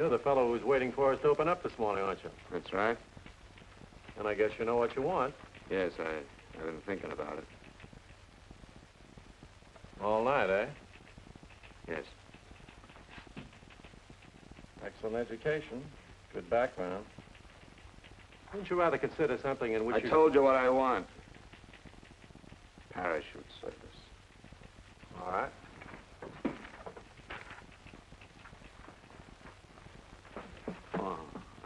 You're the fellow who was waiting for us to open up this morning, aren't you? That's right. And I guess you know what you want. Yes, I've been thinking about it. All night, eh? Yes. Excellent education. Good background. Wouldn't you rather consider something in which I told you what I want. Parachute service. All right. Oh,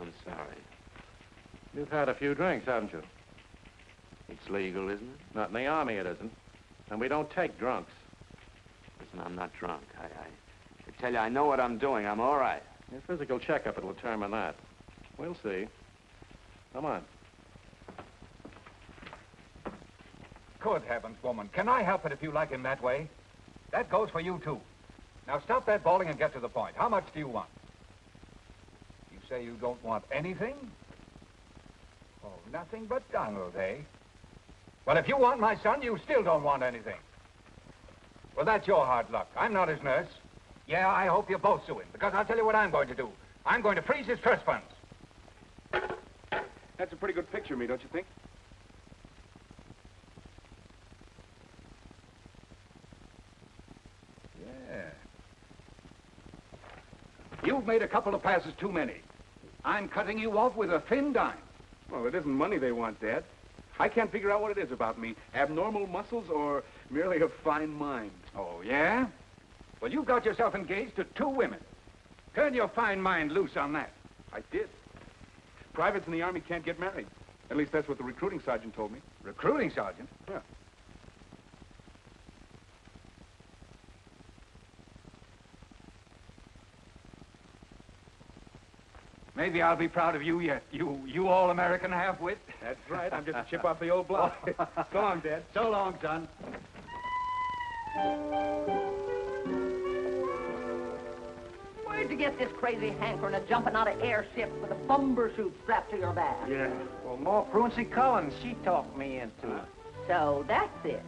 I'm sorry. You've had a few drinks, haven't you? It's legal, isn't it? Not in the Army, it isn't. And we don't take drunks. Listen, I'm not drunk. I tell you, I know what I'm doing. I'm all right. Your physical checkup will determine that. We'll see. Come on. Good heavens, woman. Can I help it if you like him that way? That goes for you, too. Now, stop that bawling and get to the point. How much do you want? You say you don't want anything? Oh, nothing but Donald, eh? Well, if you want my son, you still don't want anything. Well, that's your hard luck. I'm not his nurse. Yeah, I hope you both sue him, because I'll tell you what I'm going to do. I'm going to freeze his trust funds. That's a pretty good picture of me, don't you think? Yeah. You've made a couple of passes too many. I'm cutting you off with a thin dime. Well, it isn't money they want, Dad. I can't figure out what it is about me. Abnormal muscles or merely a fine mind? Oh, yeah? Well, you've got yourself engaged to two women. Turn your fine mind loose on that. I did. Privates in the Army can't get married. At least that's what the recruiting sergeant told me. Recruiting sergeant? Yeah. Maybe I'll be proud of you yet. You all-American half-wit. That's right. I'm just a chip off the old block. So long, Dad. So long, son. Where'd you get this crazy hankering of jumping out of airships with a bumper chute strapped to your back? Yeah. Well, Ma Pruncy Collins, she talked me into it. So that's it.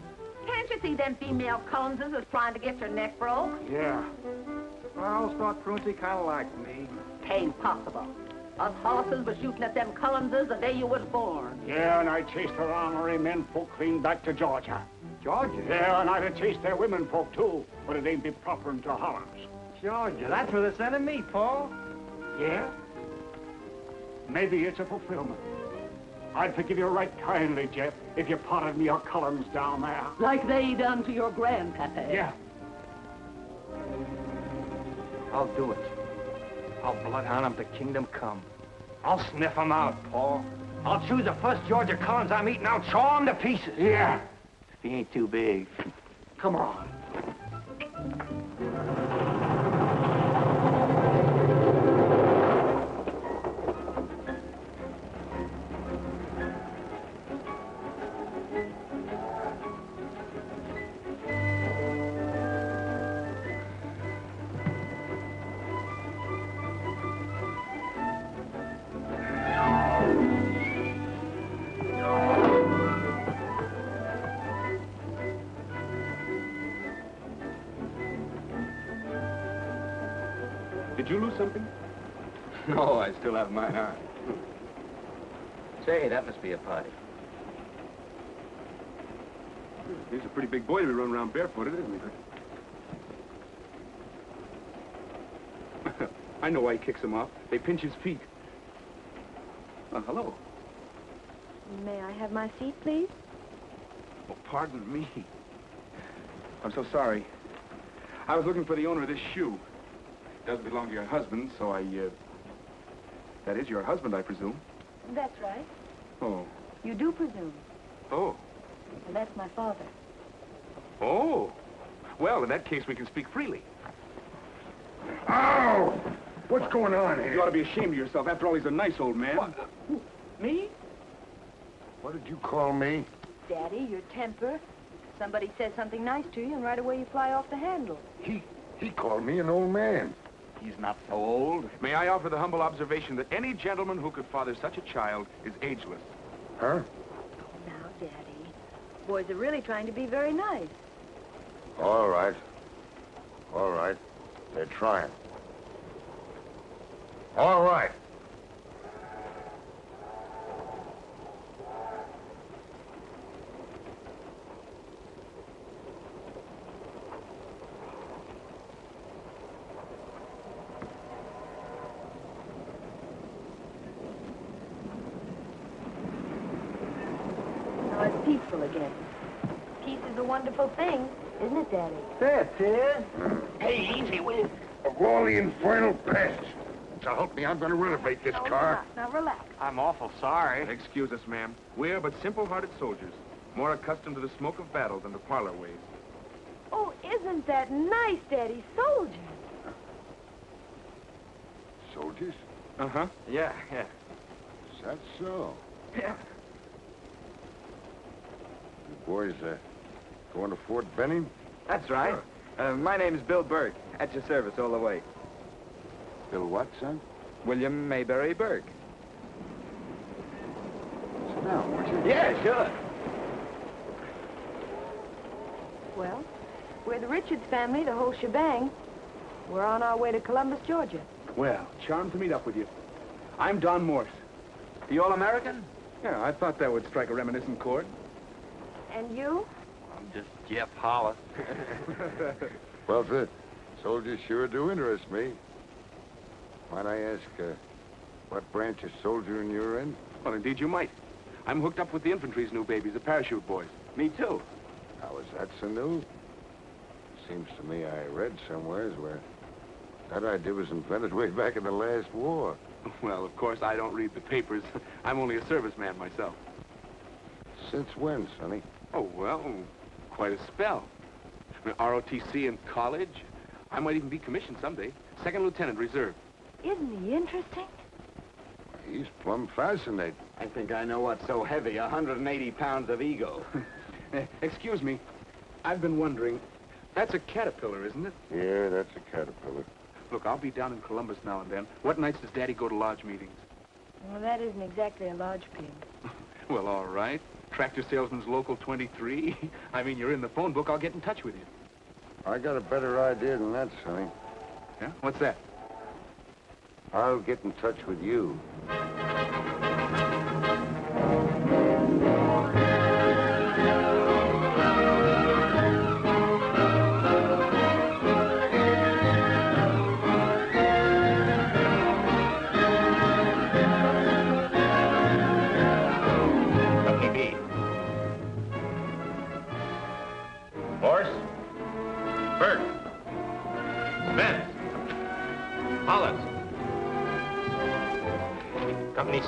Can't you see them female Collinses is trying to get your neck broke? Yeah. Well, I always thought Pruncy kind of liked me. Ain't possible. Us Hollises was shooting at them Collinses the day you was born. Yeah, and I chased her armory men folk clean back to Georgia. Georgia? Yeah, and I'd have chased their women folk, too, but it ain't be proper into Hollands. Georgia, that's where they're sending me, Paul. Yeah? Maybe it's a fulfillment. I'd forgive you right kindly, Jeff, if you potted me your Collins down there. Like they done to your grandpappy. Yeah. I'll do it. I'll bloodhound them to kingdom come. I'll sniff them out, Paul. I'll choose the first Georgia Collins I meet and I'll chaw him to pieces. Yeah. If he ain't too big. Come on. No, I still have mine on. Say, that must be a party. He's a pretty big boy to be running around barefooted, isn't he? I know why he kicks them off. They pinch his feet. Well, hello. May I have my seat, please? Oh, pardon me. I'm so sorry. I was looking for the owner of this shoe. It does belong to your husband, so I, That is your husband, I presume. That's right. Oh. You do presume. Oh. And that's my father. Oh. Well, in that case, we can speak freely. Ow! What's going on here? You ought to be ashamed of yourself. After all, he's a nice old man. What? Who? Me? What did you call me? Daddy, your temper. Somebody says something nice to you, and right away you fly off the handle. He called me an old man. He's not so old. May I offer the humble observation that any gentleman who could father such a child is ageless. Huh? Oh, now, Daddy. Boys are really trying to be very nice. All right. All right. They're trying. All right. Peaceful again. Peace is a wonderful thing, isn't it, Daddy? That's it. Hey, easy with of all the infernal pests. So help me, I'm going to renovate this car. Now, relax. I'm awful sorry. Excuse us, ma'am. We're but simple-hearted soldiers, more accustomed to the smoke of battle than to parlor ways. Oh, isn't that nice, Daddy? Soldiers. Soldiers? Uh-huh. Yeah, yeah. Is that so? Yeah. Boys, going to Fort Benning? That's right. My name's Bill Burke. At your service all the way. Bill what, son? William Mayberry Burke. Sit down, won't you? Yeah, sure. Well, we're the Richards family, the whole shebang. We're on our way to Columbus, Georgia. Well, charmed to meet up with you. I'm Don Morse. The All-American? Yeah, I thought that would strike a reminiscent chord. And you? I'm just Jeff Hollis. Well, the soldiers sure do interest me. Might I ask what branch of soldiering you're in? Well, indeed you might. I'm hooked up with the infantry's new babies, the parachute boys. Me too. Now, is that so new? Seems to me I read somewheres where that idea was invented way back in the last war. Well, of course, I don't read the papers. I'm only a serviceman myself. Since when, Sonny? Oh, well, quite a spell. I mean, ROTC in college. I might even be commissioned someday. Second Lieutenant Reserve. Isn't he interesting? He's plumb fascinating. I think I know what's so heavy, 180 pounds of ego. Excuse me. I've been wondering, that's a Caterpillar, isn't it? Yeah, that's a Caterpillar. Look, I'll be down in Columbus now and then. What nights does Daddy go to lodge meetings? Well, that isn't exactly a lodge pig. Well, all right. Tractor Salesman's Local 23. I mean, you're in the phone book. I'll get in touch with you. I got a better idea than that, Sonny. Yeah? What's that? I'll get in touch with you.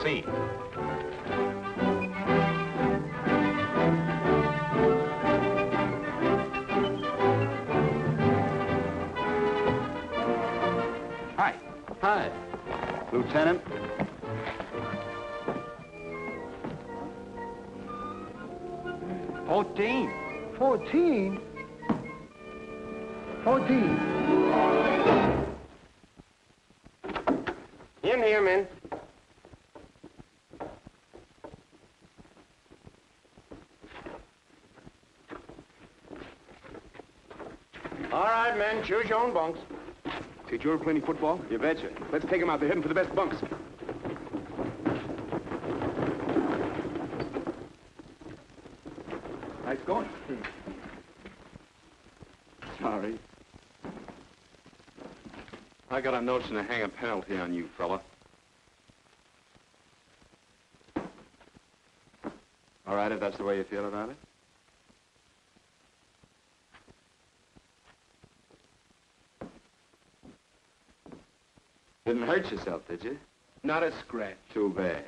See. Hi. Hi. Lieutenant. Fourteen. In here, men. Men, choose your own bunks. Did you ever play any football? You betcha. Let's take them out. They're heading for the best bunks. Nice going. Sorry. I got a notion to hang a penalty on you, fella. All right, if that's the way you feel about it. Didn't hurt yourself, did you? Not a scratch. Too bad.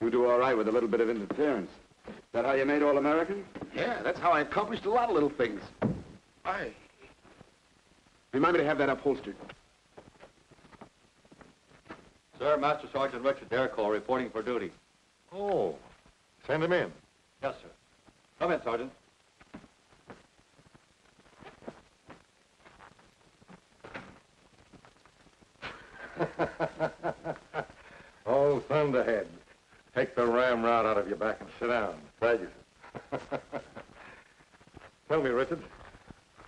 You do all right with a little bit of interference. Is that how you made All-American? Yeah, that's how I accomplished a lot of little things. Aye. Remind me to have that upholstered. Sir, Master Sergeant Richard Derrico reporting for duty. Oh. Send him in. Yes, sir. Come in, Sergeant. Oh, Thunderhead. Take the ramrod out of your back and sit down. Thank you, sir. Tell me, Richard,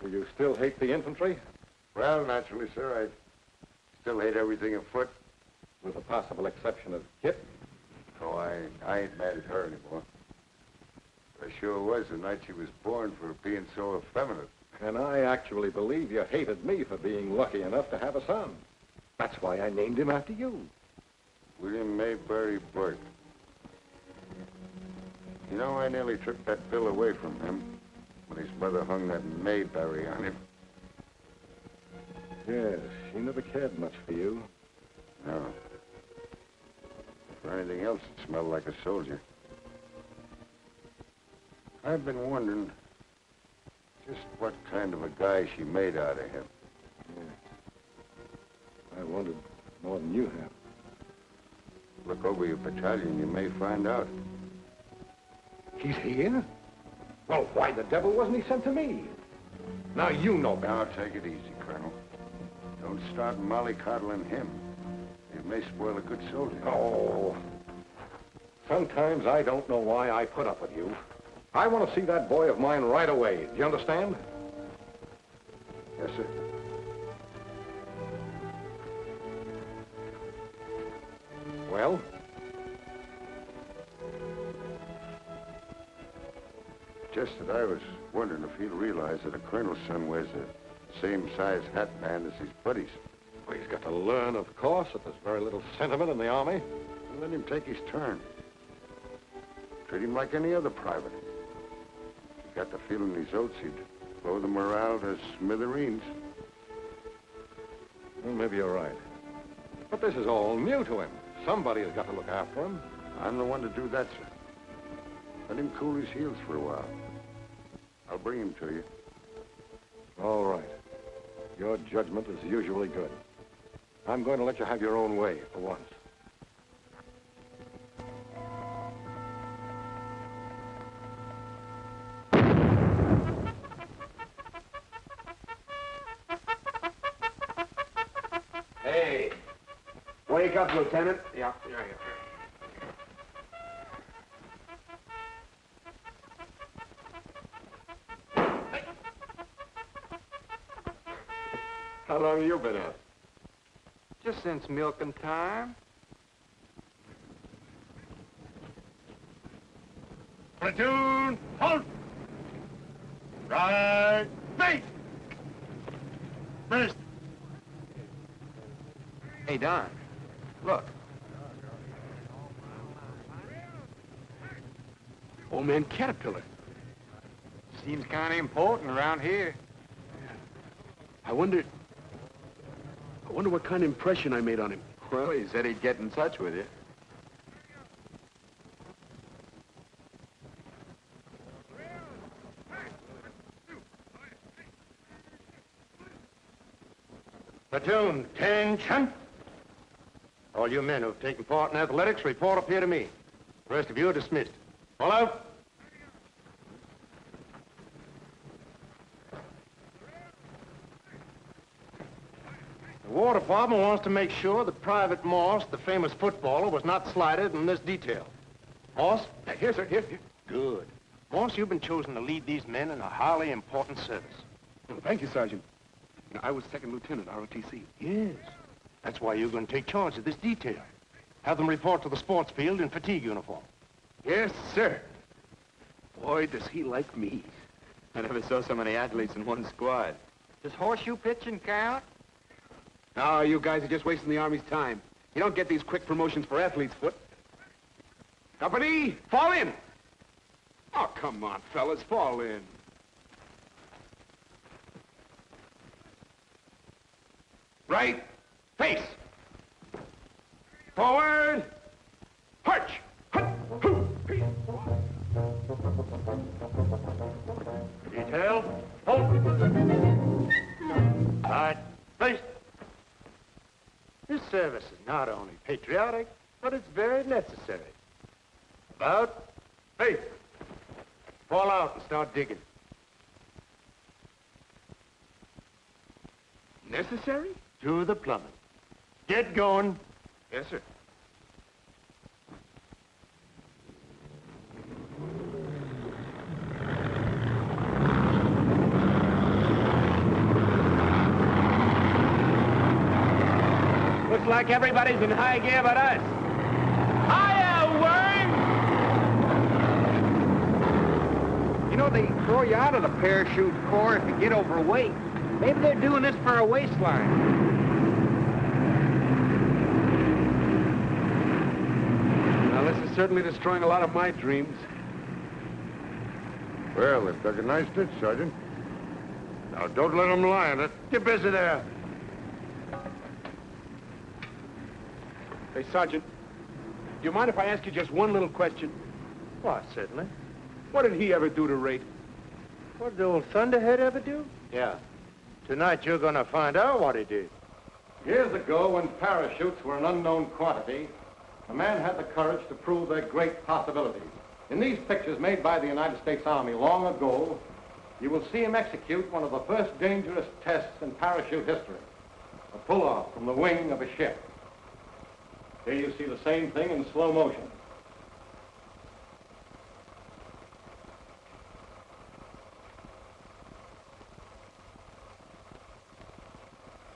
do you still hate the infantry? Well, naturally, sir, I still hate everything afoot. with the possible exception of Kit. Oh, I ain't mad at her anymore. I sure was the night she was born for being so effeminate. And I actually believe you hated me for being lucky enough to have a son. That's why I named him after you. William Mayberry Burke. You know, I nearly took that bill away from him when his mother hung that Mayberry on him. Yes, she never cared much for you. No. For anything else, it smelled like a soldier. I've been wondering just what kind of a guy she made out of him. Yeah. I wondered more than you have. Look over your battalion, you may find out. He's here? Well, why the devil wasn't he sent to me? Now you know better. Now take it easy, Colonel. Don't start mollycoddling him. It may spoil a good soldier. Oh. Sometimes I don't know why I put up with you. I want to see that boy of mine right away. Do you understand? Yes, sir. Well? Just that I was wondering if he'd realize that a colonel's son wears the same size hat band as his buddies. Well, he's got to learn, of course, that there's very little sentiment in the Army. And let him take his turn. Treat him like any other private. He got the feeling in his oats he'd blow the morale to smithereens. Well, maybe you're right. But this is all new to him. Somebody has got to look after him. I'm the one to do that, sir. Let him cool his heels for a while. I'll bring him to you. All right. Your judgment is usually good. I'm going to let you have your own way for once. Hey. Wake up, Lieutenant. Yeah. How long have you been out? Just since milking time. Platoon, halt! Right, face! First. Hey, Don, look. Old man Caterpillar. Seems kind of important around here. Yeah. I wonder what kind of impression I made on him. Well, he said he'd get in touch with you. Platoon, attention. All you men who have taken part in athletics, report up here to me. The rest of you are dismissed. All out. The War Department wants to make sure that Private Morse, the famous footballer, was not slighted in this detail. Morse? Yes, sir. Yes. Good. Morse, you've been chosen to lead these men in a highly important service. Well, thank you, Sergeant. You know, I was second lieutenant, ROTC. Yes. That's why you're going to take charge of this detail. Have them report to the sports field in fatigue uniform. Yes, sir. Boy, does he like me. I never saw so many athletes in one squad. Does horseshoe pitching count? No, you guys are just wasting the Army's time. You don't get these quick promotions for athlete's foot. Company, fall in! Oh, come on, fellas, fall in. Right, face. Forward, perch. Detail, hold. All right, face. This service is not only patriotic, but it's very necessary. About faith. Fall out and start digging. Necessary? To the plumbing. Get going. Yes, sir. like everybody's in high gear but us. Hiya, worm! You know, they throw you out of the parachute corps if you get overweight. Maybe they're doing this for a waistline. Now, this is certainly destroying a lot of my dreams. Well, they've dug a nice ditch, Sergeant. Now, don't let them lie on it. Get busy there. Hey, Sergeant, do you mind if I ask you just one little question? Why, certainly. What did he ever do to Raitt? What did old Thunderhead ever do? Yeah. Tonight you're gonna find out what he did. Years ago, when parachutes were an unknown quantity, a man had the courage to prove their great possibilities. In these pictures made by the United States Army long ago, you will see him execute one of the first dangerous tests in parachute history, a pull-off from the wing of a ship. Here you see the same thing in slow motion.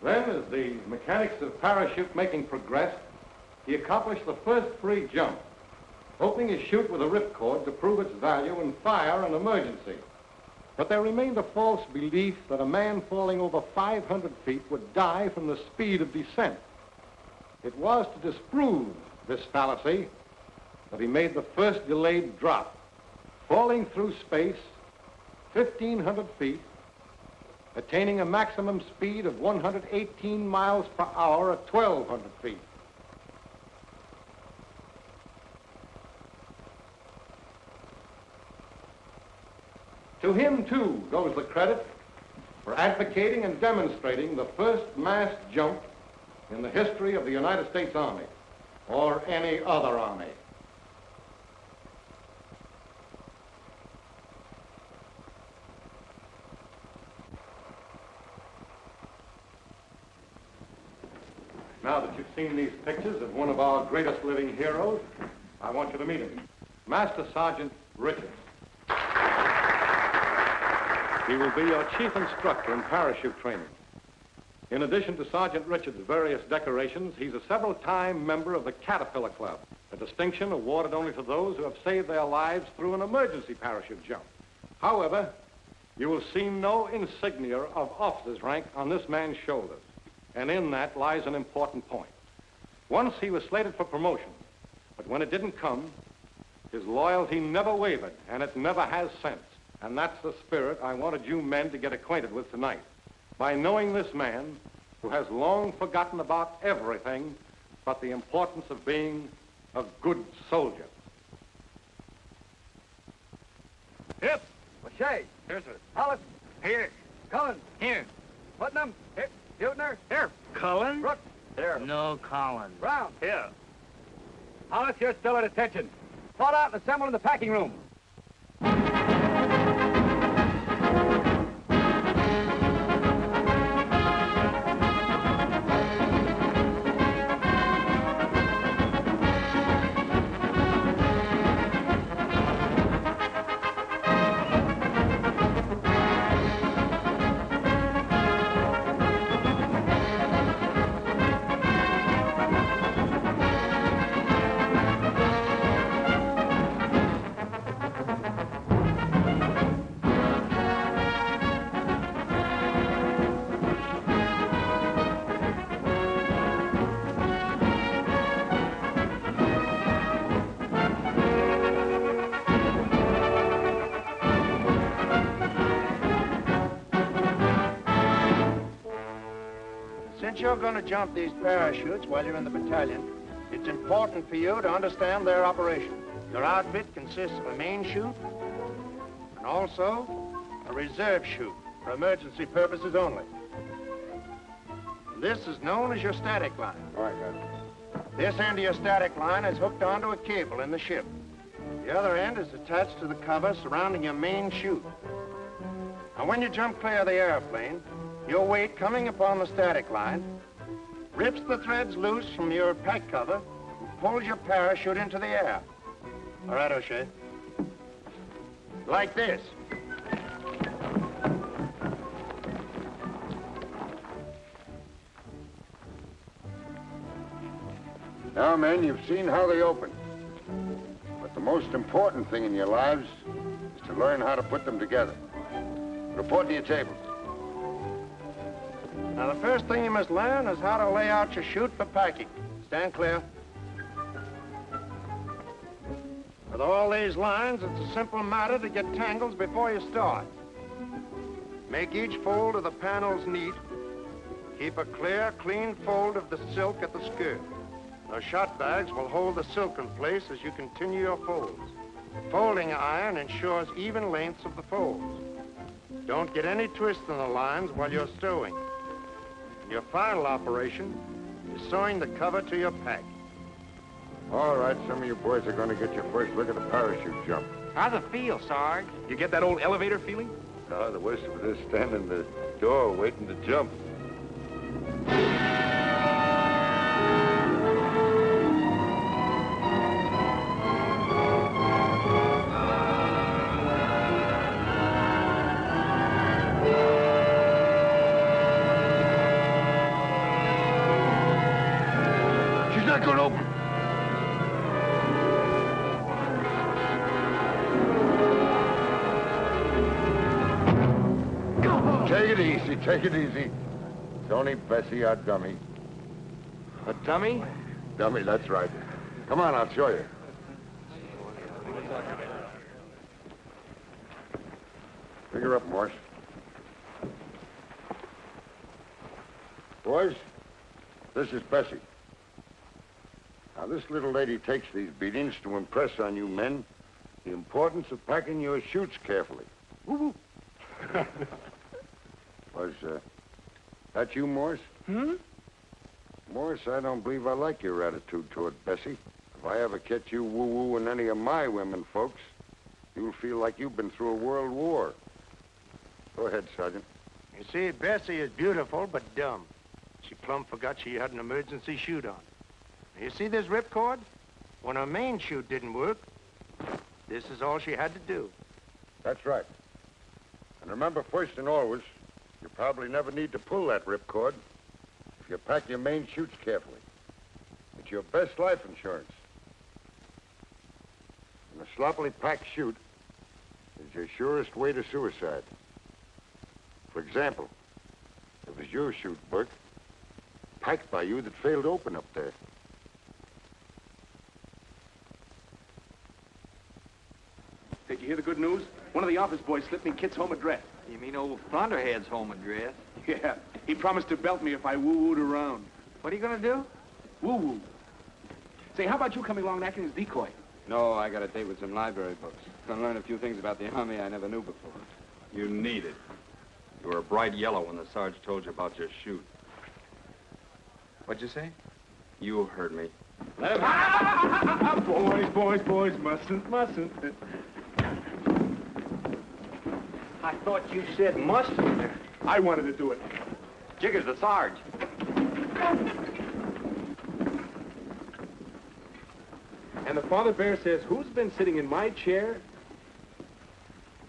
Then, as the mechanics of parachute making progressed, he accomplished the first free jump, opening his chute with a ripcord to prove its value in fire and emergency. But there remained a false belief that a man falling over 500 feet would die from the speed of descent. It was to disprove this fallacy that he made the first delayed drop, falling through space 1,500 feet, attaining a maximum speed of 118 miles per hour at 1,200 feet. To him, too, goes the credit for advocating and demonstrating the first mass jump in the history of the United States Army, or any other army. Now that you've seen these pictures of one of our greatest living heroes, I want you to meet him, Master Sergeant Richards. He will be your chief instructor in parachute training. In addition to Sergeant Richards' various decorations, he's a several-time member of the Caterpillar Club, a distinction awarded only to those who have saved their lives through an emergency parachute jump. However, you will see no insignia of officer's rank on this man's shoulders, and in that lies an important point. Once he was slated for promotion, but when it didn't come, his loyalty never wavered, and it never has since. And that's the spirit I wanted you men to get acquainted with tonight. By knowing this man, who has long forgotten about everything but the importance of being a good soldier. Yep. O'Shea. Here, sir. Hollis. Here. Cullen. Here. Putnam. Here. Butner. Here. Cullen? Brooks. Here. No, Cullen. Brown. Here. Hollis, you're still at attention. Fall out and assemble in the packing room. Since you're going to jump these parachutes while you're in the battalion, it's important for you to understand their operation. Your outfit consists of a main chute and also a reserve chute for emergency purposes only. This is known as your static line. All right, Captain. This end of your static line is hooked onto a cable in the ship. The other end is attached to the cover surrounding your main chute. Now, when you jump clear of the airplane, your weight coming upon the static line rips the threads loose from your pack cover and pulls your parachute into the air. All right, O'Shea. Like this. Now, men, you've seen how they open. But the most important thing in your lives is to learn how to put them together. Report to your table. Now, the first thing you must learn is how to lay out your chute for packing. Stand clear. With all these lines, it's a simple matter to get tangles before you start. Make each fold of the panels neat. Keep a clear, clean fold of the silk at the skirt. The shot bags will hold the silk in place as you continue your folds. Folding iron ensures even lengths of the folds. Don't get any twist in the lines while you're sewing. And your final operation is sewing the cover to your pack. All right, some of you boys are going to get your first look at the parachute jump. How's it feel, Sarge? You get that old elevator feeling? No, the worst of it is standing in the door waiting to jump. Take it easy. Tony Bessie, our dummy. A dummy? Dummy, that's right. Come on, I'll show you. Pick her up, Morse. Boys, this is Bessie. Now, this little lady takes these beatings to impress on you men the importance of packing your chutes carefully. Woo-woo. Was that you, Morse? Hmm? Morse, I don't believe I like your attitude toward Bessie. If I ever catch you woo-woo and any of my women folks, you'll feel like you've been through a world war. Go ahead, Sergeant. You see, Bessie is beautiful but dumb. She plumb forgot she had an emergency chute on. You see this ripcord? When her main chute didn't work, this is all she had to do. That's right. And remember, first and always, you probably never need to pull that ripcord if you pack your main chutes carefully. It's your best life insurance. And a sloppily packed chute is your surest way to suicide. For example, it was your chute, Burke, packed by you, that failed to open up there. Did you hear the good news? One of the office boys slipped me Kit's home address. You mean old Plunderhead's home address? Yeah, he promised to belt me if I woo-wooed around. What are you gonna do? Woo-woo. Say, how about you coming along and acting as decoy? No, I got a date with some library books. Gonna learn a few things about the Army I never knew before. You need it. You were a bright yellow when the Sarge told you about your chute. What'd you say? You heard me. Let him... Ah! Boys, mustn't. I thought you said mustn't. I wanted to do it. Jiggers the Sarge. And the father bear says, who's been sitting in my chair?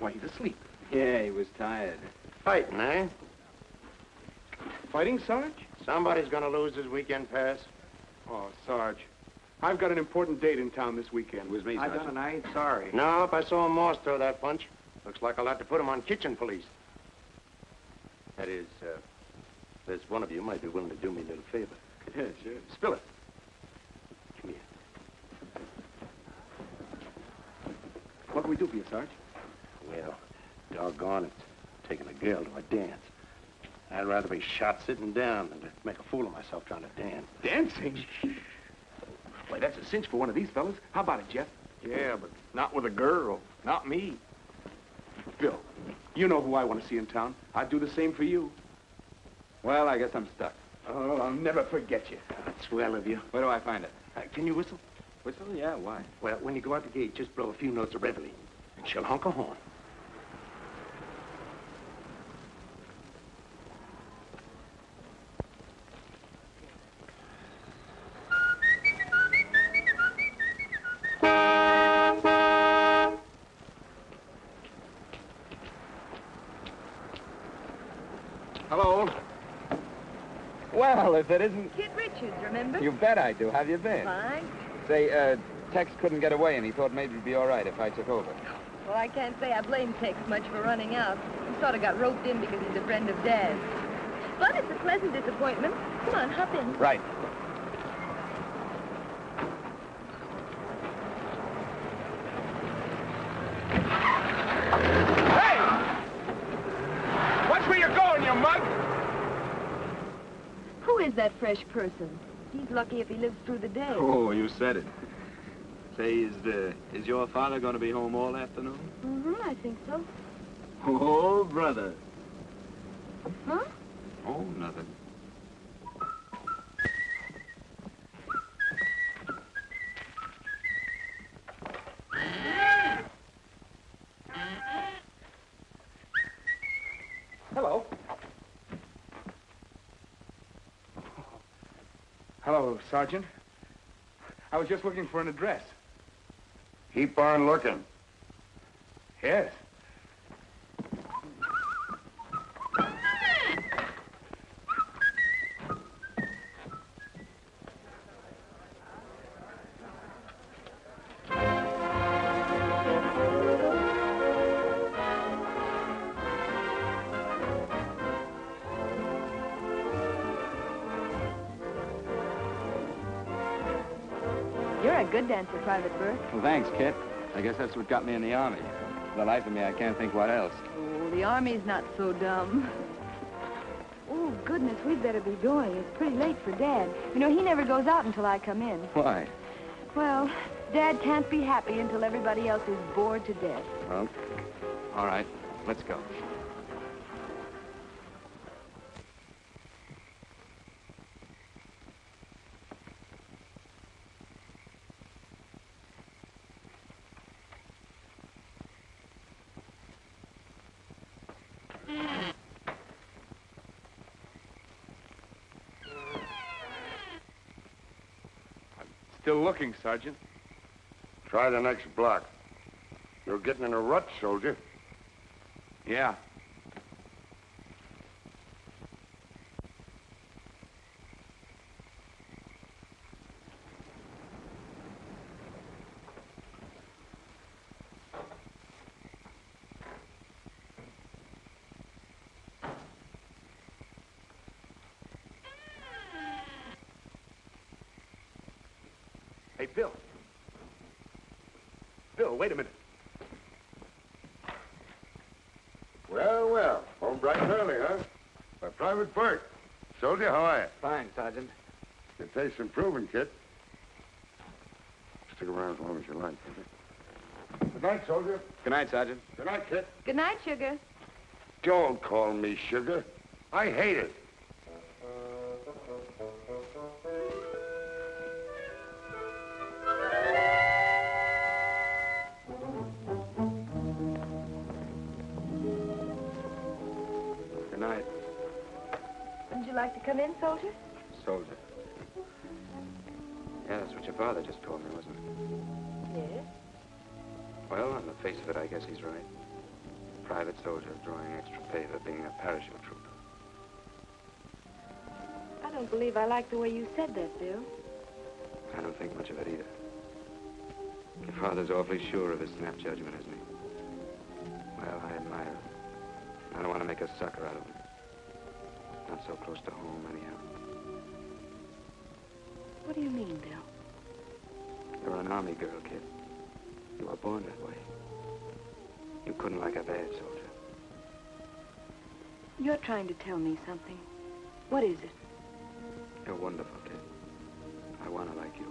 Why, he's asleep. Yeah, he was tired. Fighting, eh? Fighting, Sarge? Somebody's gonna lose his weekend pass. Oh, Sarge, I've got an important date in town this weekend. It was me, Sarge. I done, and I ain't sorry. No, if I saw Morse throw that punch, looks like I'll have to put him on kitchen police. That is, there's one of you might be willing to do me a little favor. Yeah, sure. Spill it. Come here. What can we do for you, Sarge? Well, doggone it, taking a girl to a dance. I'd rather be shot sitting down than to make a fool of myself trying to dance. Dancing? Why, that's a cinch for one of these fellas. How about it, Jeff? Yeah, but not with a girl. Not me. Bill, you know who I want to see in town. I'd do the same for you. Well, I guess I'm stuck. Oh, I'll never forget you. That's swell of you. Where do I find it? Can you whistle? Whistle? Yeah, why? Well, when you go out the gate, just blow a few notes of reveille, and she'll honk a horn. Well, if it isn't... Kid Richards, remember? You bet I do. How have you been? Fine. Say, Tex couldn't get away, and he thought maybe it'd be all right if I took over. Well, I can't say I blame Tex much for running out. He sort of got roped in because he's a friend of Dad's. But it's a pleasant disappointment. Come on, hop in. Right. Hey! Watch where you're going, you mug! Who is that fresh person? He's lucky if he lives through the day. Oh, you said it. Say, is your father going to be home all afternoon? Mm-hmm, I think so. Oh, brother. Huh? Oh, nothing. Hello. Hello, Sergeant. I was just looking for an address. Keep on looking. Yes. You're a good dancer, Private Burke. Well, thanks, Kit. I guess that's what got me in the Army. For the life of me, I can't think what else. Oh, the Army's not so dumb. Oh, goodness, we'd better be going. It's pretty late for Dad. You know, he never goes out until I come in. Why? Well, Dad can't be happy until everybody else is bored to death. Well, all right, let's go. Still looking, Sergeant. Try the next block. You're getting in a rut, soldier. Yeah. Hey, Bill. Bill, wait a minute. Well, well. Home bright and early, huh? By Private Burke. Soldier, how are you? Fine, Sergeant. Your taste's improving, Kit. Stick around as long as you like. Good night, soldier. Good night, Sergeant. Good night, Kit. Good night, Sugar. Don't call me Sugar. I hate it. Come in, soldier? Soldier. Yeah, that's what your father just told me, wasn't it? Yes. Well, on the face of it, I guess he's right. Private soldier drawing extra pay for being a parachute trooper. I don't believe I like the way you said that, Bill. I don't think much of it either. Your father's awfully sure of his snap judgment, isn't he? Well, I admire him. I don't want to make a sucker out of him. Not so close to home, anyhow. What do you mean, Bill? You're an Army girl, kid. You were born that way. You couldn't like a bad soldier. You're trying to tell me something. What is it? You're wonderful, kid. I want to like you.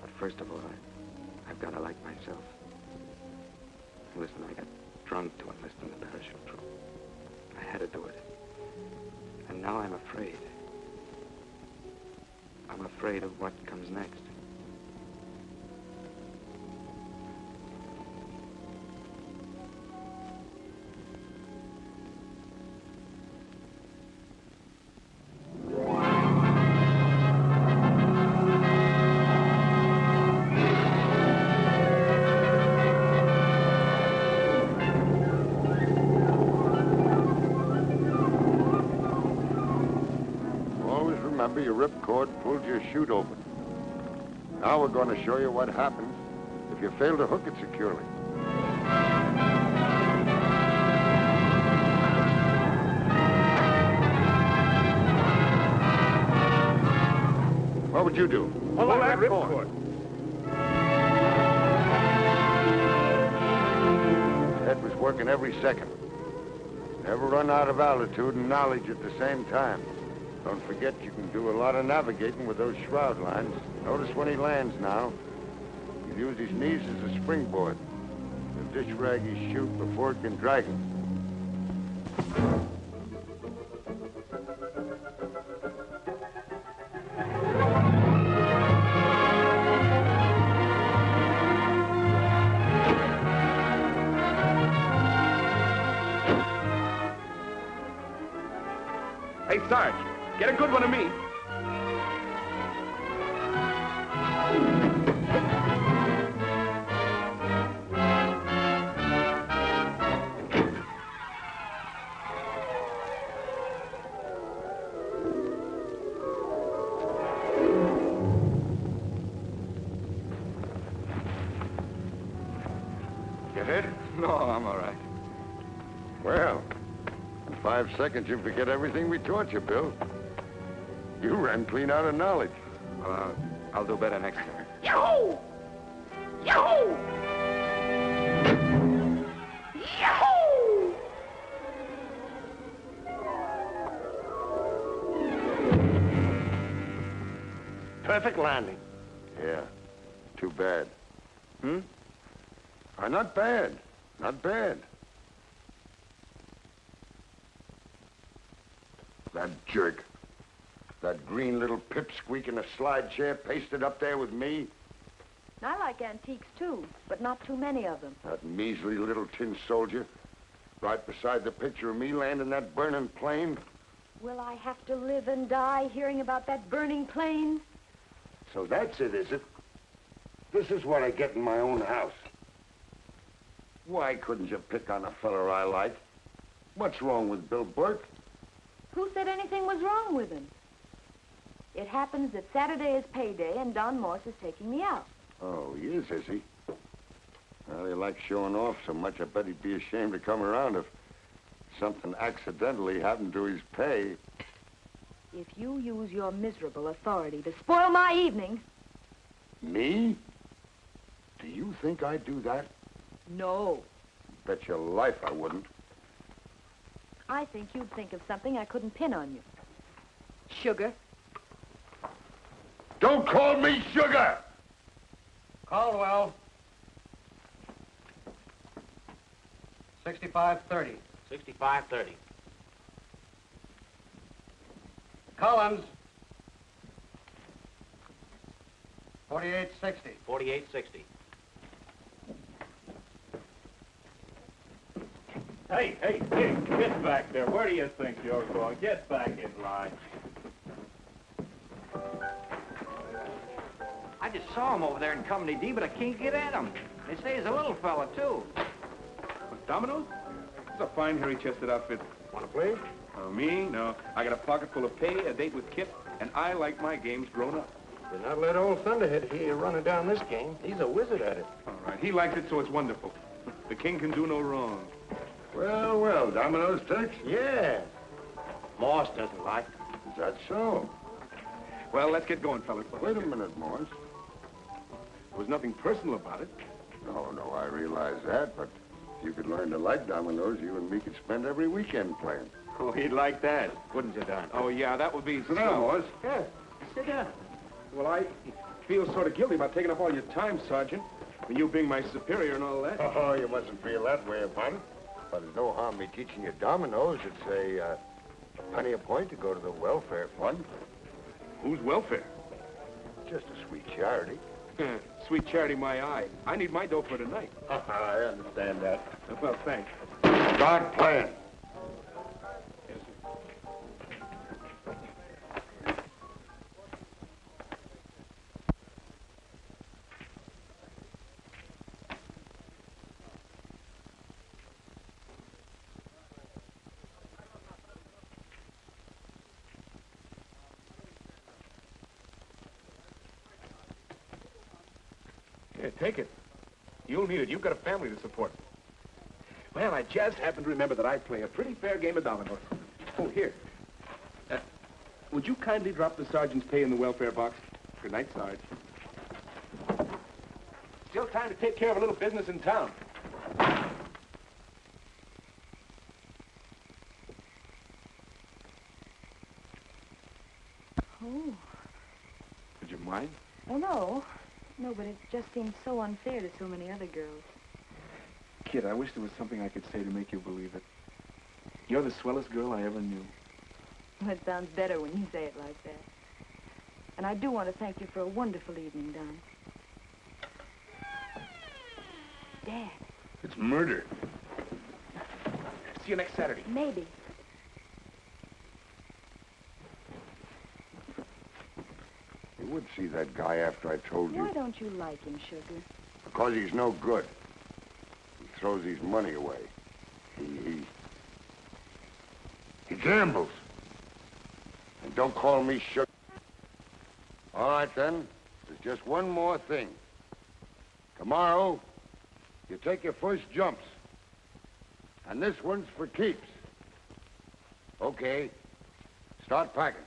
But first of all, I've got to like myself. Listen, I got drunk to enlist in the parachute troop. I had to do it. And now I'm afraid. I'm afraid of what comes next. Remember, your ripcord pulled your chute open. Now we're going to show you what happens if you fail to hook it securely. What would you do? Pull that ripcord. That was working every second. Never run out of altitude and knowledge at the same time. Don't forget, you can do a lot of navigating with those shroud lines. Notice when he lands now, he'll use his knees as a springboard. He'll dish rag his chute before it can drag him. Hey, Sarge, get a good one of me. Seconds, you forget everything we taught you, Bill. You ran clean out of knowledge. I'll do better next time. Yahoo! Yahoo! Yahoo! Perfect landing. Yeah. Too bad. Hmm? Not bad. Not bad. That jerk. That green little pipsqueak in a slide chair pasted up there with me. I like antiques, too, but not too many of them. That measly little tin soldier. Right beside the picture of me landing that burning plane. Will I have to live and die hearing about that burning plane? So that's it, is it? This is what I get in my own house. Why couldn't you pick on a feller I like? What's wrong with Bill Burke? Who said anything was wrong with him? It happens that Saturday is payday and Don Morse is taking me out. Oh, he is he? Well, he likes showing off so much, I bet he'd be ashamed to come around if something accidentally happened to his pay. If you use your miserable authority to spoil my evening... Me? Do you think I'd do that? No. Bet your life I wouldn't. I think you'd think of something I couldn't pin on you. Sugar. Don't call me sugar! Caldwell. 6530. 6530. Collins. 4860. 4860. Hey, hey, hey, get back there. Where do you think you're going? Get back in line. I just saw him over there in Company D, but I can't get at him. They say he's a little fella, too. McDomino's? It's a fine, hairy-chested outfit. Want to play? Me? No. I got a pocket full of pay, a date with Kip, and I like my games grown up. You're not let old Thunderhead here running down this game. He's a wizard at it. All right. He likes it, so it's wonderful. The king can do no wrong. Well, well, Domino's Tex? Yeah. Morse doesn't like it. Is that so? Well, let's get going, fellas. Wait a minute, Morse. There was nothing personal about it. No, no, I realize that, but if you could learn to like Domino's, you and me could spend every weekend playing. Oh, he'd like that, wouldn't you, Don? Oh, yeah, that would be... Sit down, Morse. Yeah, sit down. Well, I feel sort of guilty about taking up all your time, Sergeant, and you being my superior and all that. Oh, you mustn't feel that way about it. But there's no harm me teaching you dominoes. It's a penny a point to go to the welfare fund. Whose welfare? Just a sweet charity. Sweet charity, my eye. I need my dough for tonight. I understand that. Well, thanks. Start playing. Yes, sir. it, take it. You'll need it. You've got a family to support. Well, I just happen to remember that I play a pretty fair game of dominoes. Oh, here. Would you kindly drop the sergeant's pay in the welfare box? Good night, Sarge. Still time to take care of a little business in town. Oh. Did you mind? Oh, no. No, but it just seems so unfair to so many other girls. Kid, I wish there was something I could say to make you believe it. You're the swellest girl I ever knew. Well, it sounds better when you say it like that. And I do want to thank you for a wonderful evening, Don. Dad. It's murder. See you next Saturday. Maybe. You would see that guy after I told you. Why don't you like him, Sugar? Because he's no good. He throws his money away. He gambles. And don't call me Sugar. All right, then. There's just one more thing. Tomorrow, you take your first jumps. And this one's for keeps. Okay. Start packing.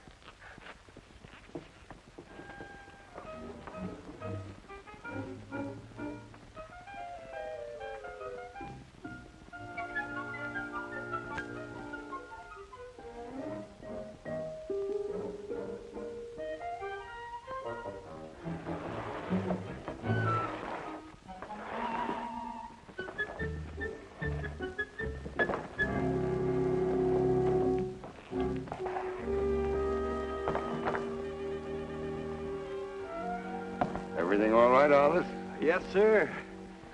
Everything all right, Hollis? Yes, sir.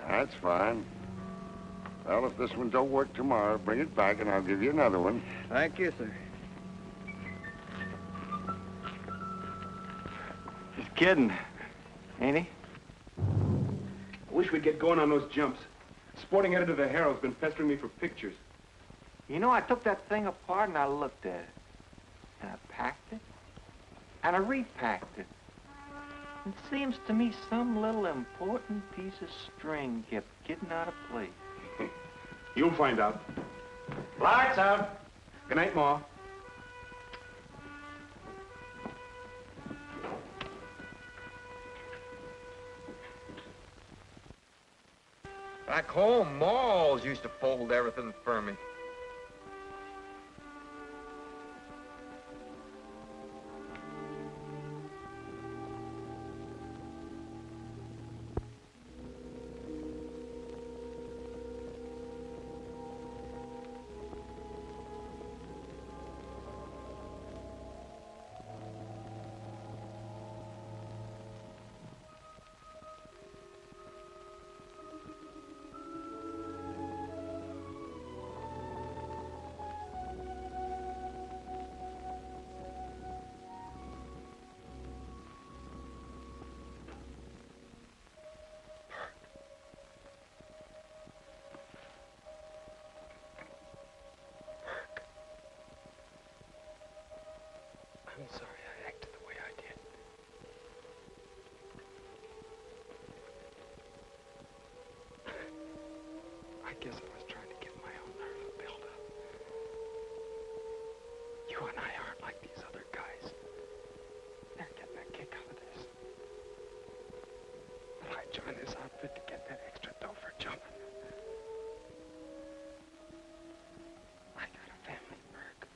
That's fine. Well, if this one don't work tomorrow, bring it back and I'll give you another one. Thank you, sir. Just kidding, ain't he? I wish we'd get going on those jumps. Sporting editor of the Herald's been pestering me for pictures. You know, I took that thing apart and I looked at it. And I packed it. And I repacked it. It seems to me some little important piece of string kept getting out of place. You'll find out. Lights out. Good night, Ma. Back home, Ma always used to fold everything for me. I'm sorry I acted the way I did. I guess I was trying to give my own nerve a build-up. You and I aren't like these other guys. They're getting a kick out of this. But I joined this outfit to get that extra dough for jumping. I got a family, Burke.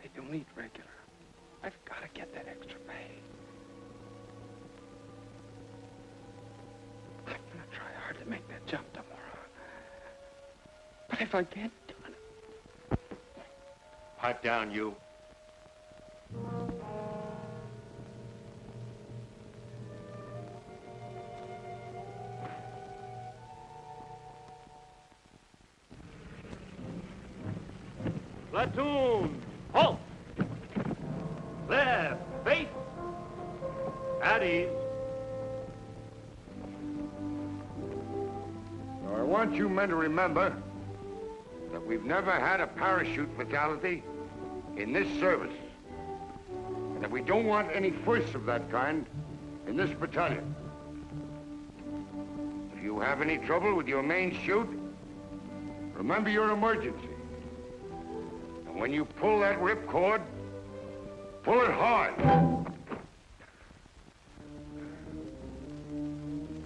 They don't eat regular. I've got to get that extra pay. I'm going to try hard to make that jump tomorrow. But if I can't do it... Pipe down, you. Platoon! Halt! Left, face, at ease. Now I want you men to remember that we've never had a parachute fatality in this service. And that we don't want any firsts of that kind in this battalion. you have any trouble with your main chute, remember your emergency. And when you pull that ripcord, pull it hard.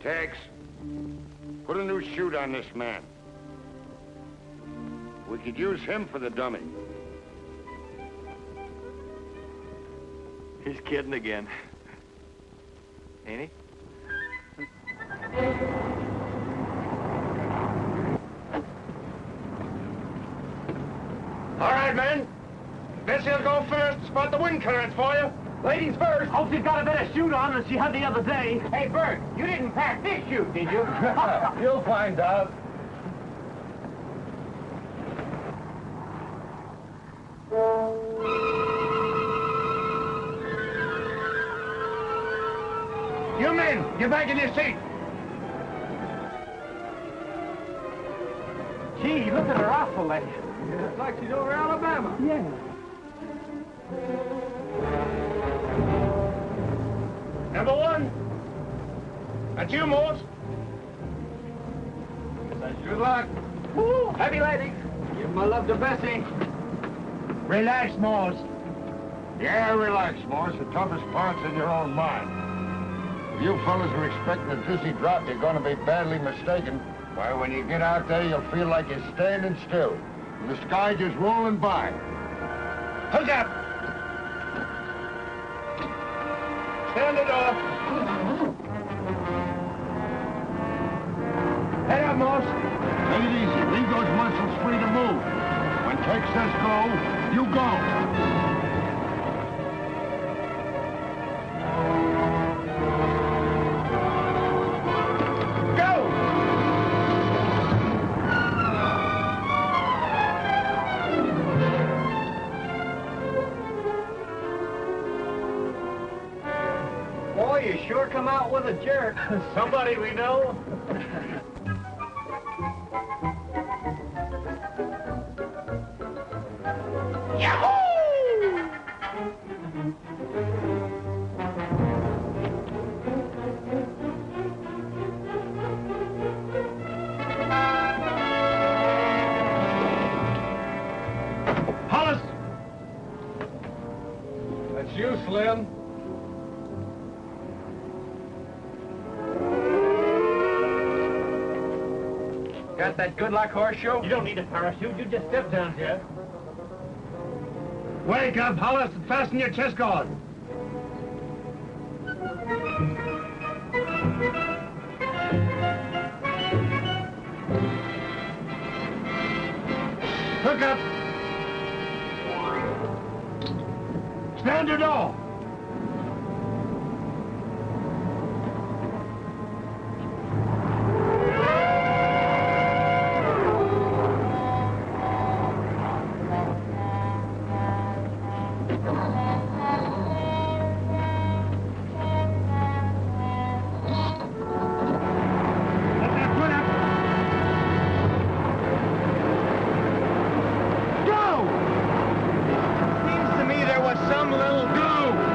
Tex, put a new chute on this man. We could use him for the dummy. He's kidding again. Ain't he? All right, men. Bessie'll go first to spot the wind currents for you. Ladies first. Hope she's got a better chute on than she had the other day. Hey, Bert, you didn't pack this chute, did you? You'll find out. You men, get back in your seat. Gee, look at her awful lady. Yeah. It's like she's over Alabama. Yeah. Number one. That's you, Morse. Good luck. Woo! Happy lady. Give my love to Bessie. Relax, Morse. Yeah, relax, Morse. The toughest part's in your own mind. If you fellas are expecting a juicy drop, you're going to be badly mistaken. Why, when you get out there, you'll feel like you're standing still. And the sky just rolling by. Hook up! Stand it off. Head up, Moss. Take it easy. Leave those muscles free to move. When Tex says go, you go. Come out with a jerk. Somebody we know. Yahoo! Hollis! That's you, Slim. Got that good luck horseshoe? You don't need a parachute. You just step down here. Wake up, Hollis, and fasten your chest guard. Hook up. Stand your door. Some little go.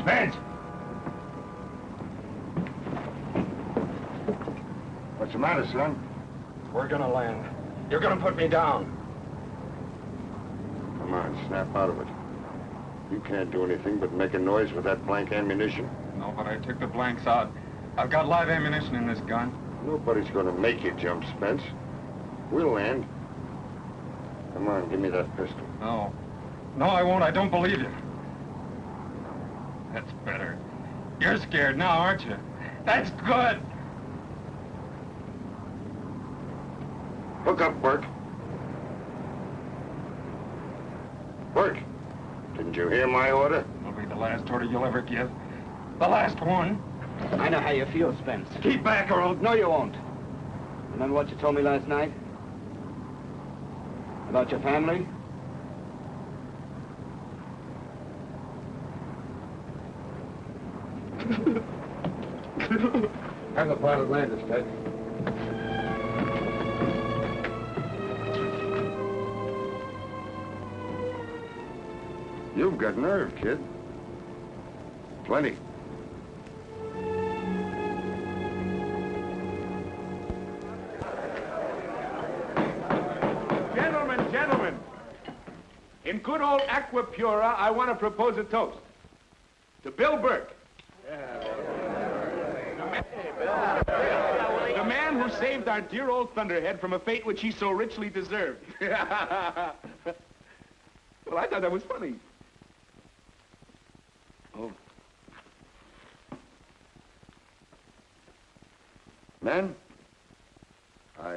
Spence! What's the matter, son? We're gonna land. You're gonna put me down. Come on, snap out of it. You can't do anything but make a noise with that blank ammunition. No, but I took the blanks out. I've got live ammunition in this gun. Nobody's gonna make you jump, Spence. We'll land. Come on, give me that pistol. No. No, I won't. I don't believe you. That's better. You're scared now, aren't you? That's good. Hook up, Burke. Burke, didn't you hear my order? It'll be the last order you'll ever give. The last one. I know how you feel, Spence. Keep back or I'll... No, you won't. Remember what you told me last night? About your family? Have the pilot land us, Ted. You've got nerve, kid. Plenty. Gentlemen, in good old aqua pura, I want to propose a toast. To Bill Burke. The man who saved our dear old Thunderhead from a fate which he so richly deserved. Well, I thought that was funny. Oh. Men, I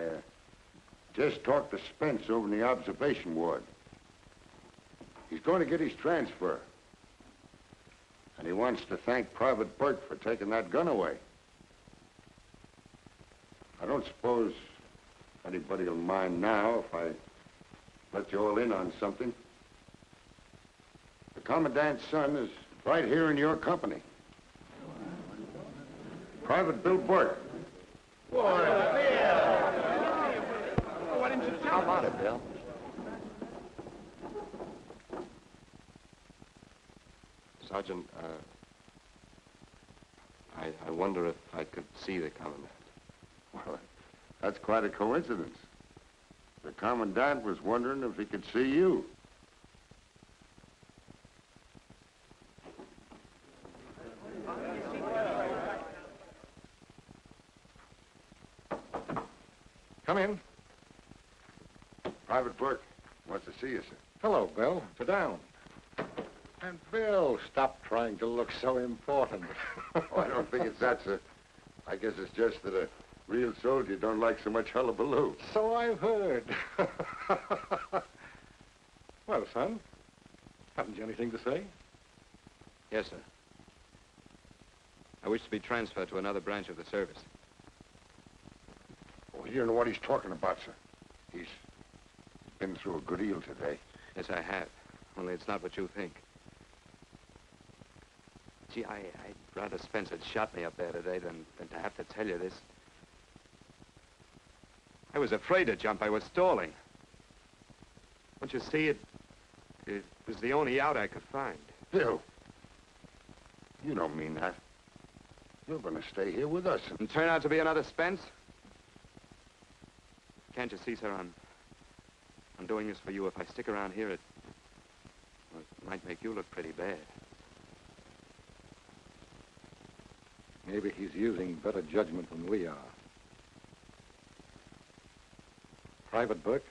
just talked to Spence over in the observation ward. He's going to get his transfer. And he wants to thank Private Burke for taking that gun away. I don't suppose anybody will mind now if I let you all in on something. The Commandant's son is right here in your company. Private Bill Burke. Why didn't you tell me about it, Bill? Sergeant, I wonder if I could see the Commandant. Well, that's quite a coincidence. The Commandant was wondering if he could see you. Come in. Private Burke wants to see you, sir. Hello, Bill. Sit down. And Bill, stop trying to look so important. Oh, I don't think it's that, sir. I guess it's just that a real soldier don't like so much hullabaloo. So I've heard. Well, son, haven't you anything to say? Yes, sir. I wish to be transferred to another branch of the service. Well, you don't know what he's talking about, sir. He's been through a good deal today. Yes, I have. Only it's not what you think. Gee, I'd rather Spence had shot me up there today than to have to tell you this. I was afraid to jump. I was stalling. Don't you see, it was the only out I could find. Bill, you don't mean that. You're going to stay here with us. And turn out to be another Spence? Can't you see, sir, I'm doing this for you. If I stick around here, it might make you look pretty bad. Maybe he's using better judgment than we are. Private Burke,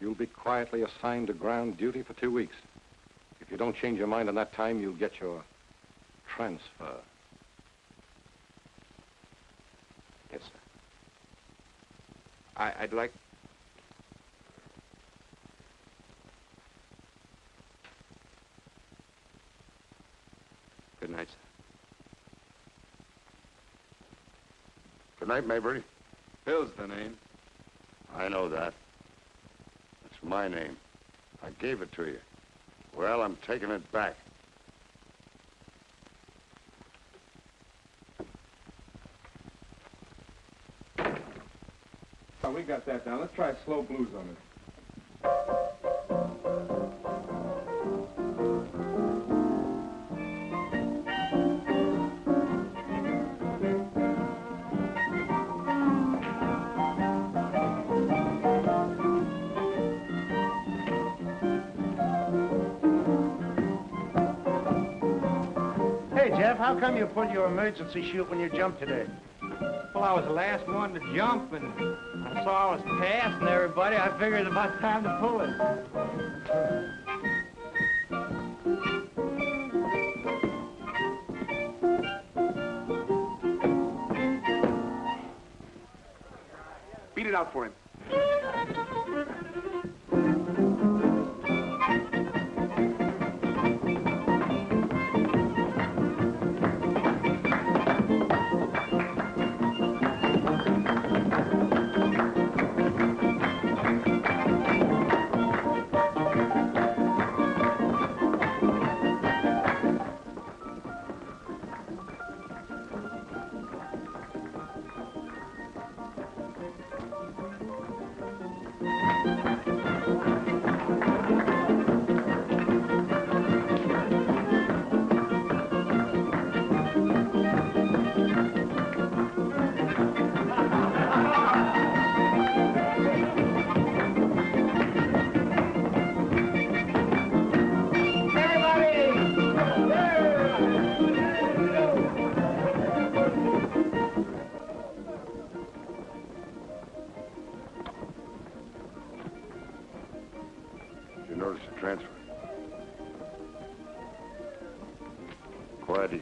you'll be quietly assigned to ground duty for 2 weeks. If you don't change your mind in that time, you'll get your transfer. Yes, sir. I'd like... Good night, sir. Good night, Mayberry. Bill's the name. I know that. It's my name. I gave it to you. Well, I'm taking it back. Oh, we got that down. Let's try slow blues on it. Say, Jeff, how come you pulled your emergency chute when you jumped today? Well, I was the last one to jump, and I saw I was passing everybody. I figured it was about time to pull it. Beat it out for him.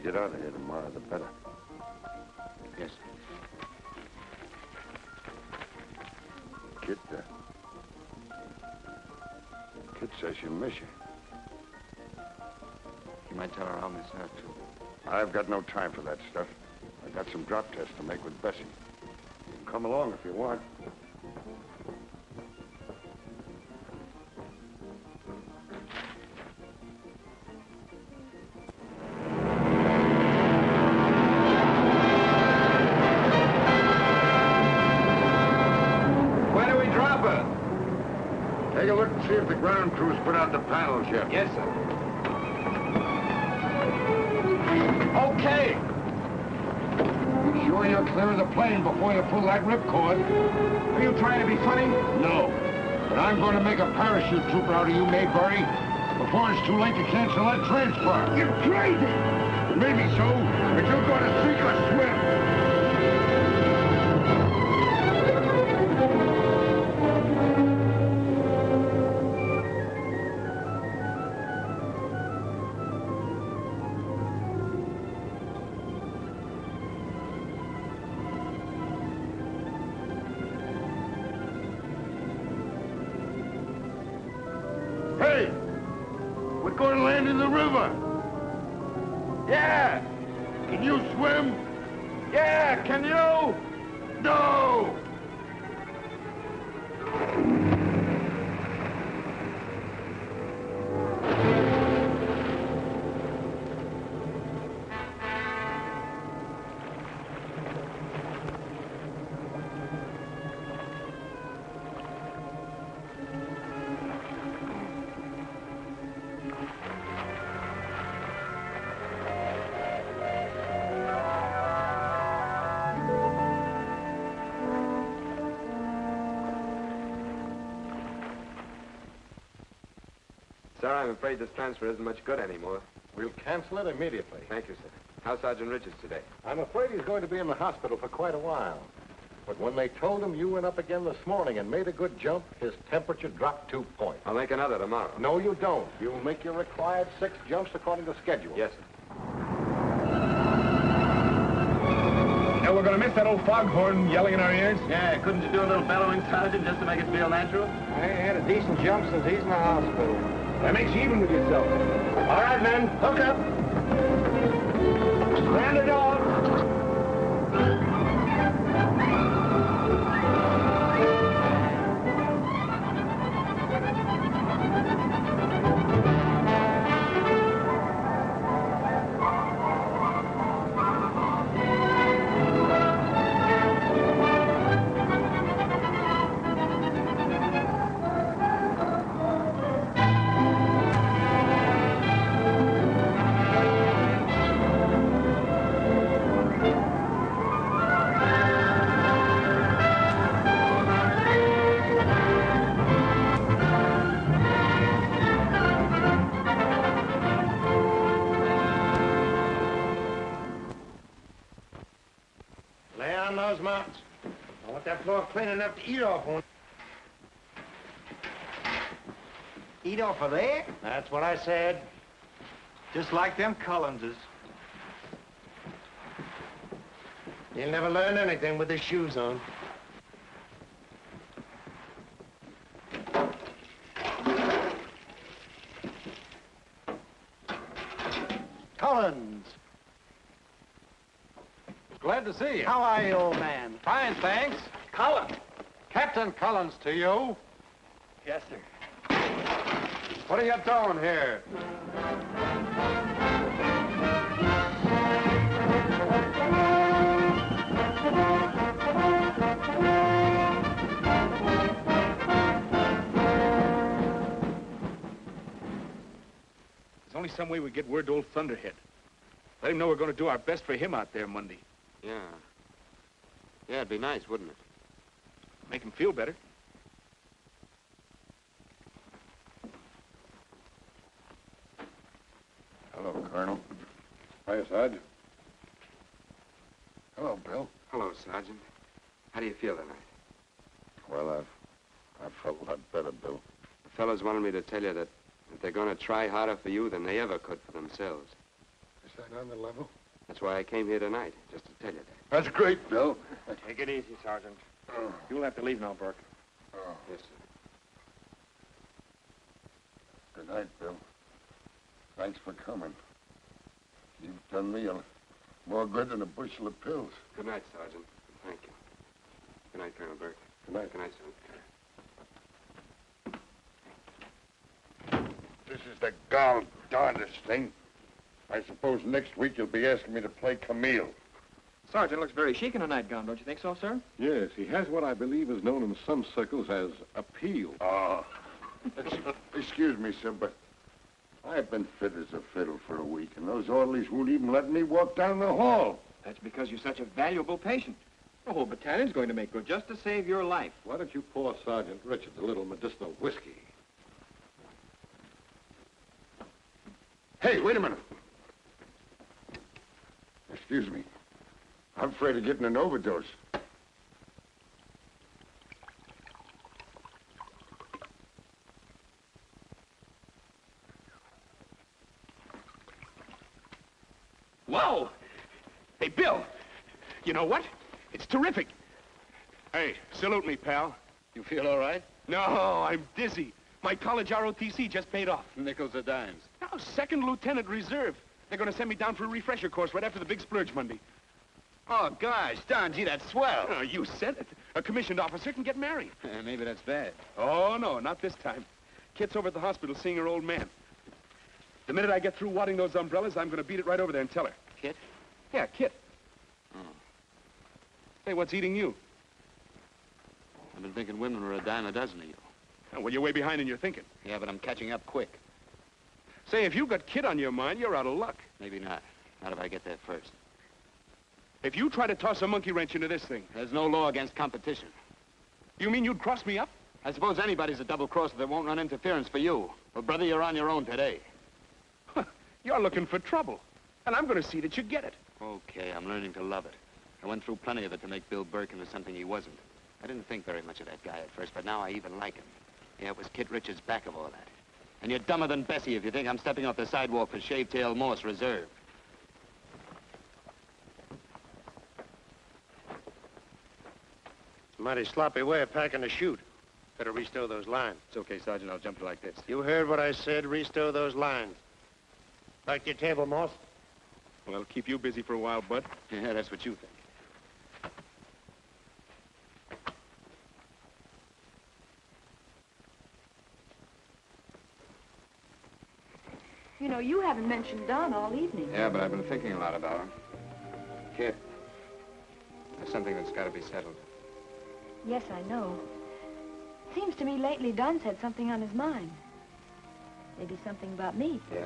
Get out of here tomorrow, the better. Yes. Kid says you miss you. You might tell her I'll miss her, too. I've got no time for that stuff. I got some drop tests to make with Bessie. You can come along if you want. See if the ground crew's put out the panels yet. Yes, sir. Okay. Be sure you're clear of the plane before you pull that ripcord. Are you trying to be funny? No. But I'm going to make a parachute trooper out of you, Mayberry, before it's too late to cancel that transfer. You're crazy. Maybe so, but you're going to sink or swim. Sir, I'm afraid this transfer isn't much good anymore. We'll cancel it immediately. Thank you, sir. How's Sergeant Richards today? I'm afraid he's going to be in the hospital for quite a while. But when they told him you went up again this morning and made a good jump, his temperature dropped 2 points. I'll make another tomorrow. No, you don't. You'll make your required 6 jumps according to schedule. Yes, sir. Now, we're going to miss that old foghorn yelling in our ears. Yeah, couldn't you do a little bellowing, Sergeant, just to make it feel natural? I ain't had a decent jump since he's in the hospital. That makes you even with yourself. All right, men, hook up. Stand the dog. those mountains. I want that floor clean enough to eat off on. Eat off of there? That's what I said. Just like them Collinses. You'll never learn anything with their shoes on. Collins. Glad to see you. How are you, old man? Fine, thanks. Collins. Captain Collins to you. Yes, sir. What are you doing here? There's only some way we get word to old Thunderhead. Let him know we're going to do our best for him out there Monday. Yeah. Yeah, it'd be nice, wouldn't it? Make him feel better. Hello, Colonel. Hiya, Sergeant. Hello, Bill. Hello, Sergeant. How do you feel tonight? Well, I've felt a lot better, Bill. The fellows wanted me to tell you that they're going to try harder for you than they ever could for themselves. Is that on the level? That's why I came here tonight, just to tell you that. That's great, Bill. Take it easy, Sergeant. You'll have to leave now, Burke. Oh. Yes, sir. Good night, Bill. Thanks for coming. You've done me more good than a bushel of pills. Good night, Sergeant. Thank you. Good night, Colonel Burke. Good night. Good night, Sergeant. This is the gol-darndest thing. I suppose next week you'll be asking me to play Camille. Sergeant looks very chic in a nightgown, don't you think so, sir? Yes, he has what I believe is known in some circles as appeal. Oh. Excuse me, sir, but I've been fit as a fiddle for a week, and those orderlies won't even let me walk down the hall. That's because you're such a valuable patient. The whole battalion's going to make good just to save your life. Why don't you pour Sergeant Richards a little medicinal whiskey? Hey, wait a minute. Excuse me. I'm afraid of getting an overdose. Whoa! Hey, Bill! You know what? It's terrific. Hey, salute me, pal. You feel all right? No, I'm dizzy. My college ROTC just paid off. Nickels or dimes? No, second lieutenant reserve. They're going to send me down for a refresher course right after the big splurge Monday. Oh, gosh, Don, gee, that's swell. Oh, you said it. A commissioned officer can get married. Maybe that's bad. Oh, no, not this time. Kit's over at the hospital seeing her old man. The minute I get through wadding those umbrellas, I'm going to beat it right over there and tell her. Kit? Yeah, Kit. Oh. Hey, what's eating you? I've been thinking women were a dime a dozen of you. Oh, well, you're way behind in your thinking. Yeah, but I'm catching up quick. Say, if you've got Kit on your mind, you're out of luck. Maybe not. Not if I get there first. If you try to toss a monkey wrench into this thing... There's no law against competition. You mean you'd cross me up? I suppose anybody's a double-crosser that won't run interference for you. But, brother, you're on your own today. You're looking for trouble, and I'm going to see that you get it. Okay, I'm learning to love it. I went through plenty of it to make Bill Burke into something he wasn't. I didn't think very much of that guy at first, but now I even like him. Yeah, it was Kit Richards back of all that. And you're dumber than Bessie if you think I'm stepping off the sidewalk for Shave-Tail Morse Reserve. Mighty sloppy way of packing a chute. Better restow those lines. It's okay, Sergeant. I'll jump it like this. You heard what I said. Restow those lines. Like your table, Morse. Well, it'll keep you busy for a while, bud. Yeah, that's what you think. You know, you haven't mentioned Don all evening. Yeah, but I've been thinking a lot about him. Kid, there's something that's got to be settled. Yes, I know. Seems to me lately Don's had something on his mind. Maybe something about me. Yeah.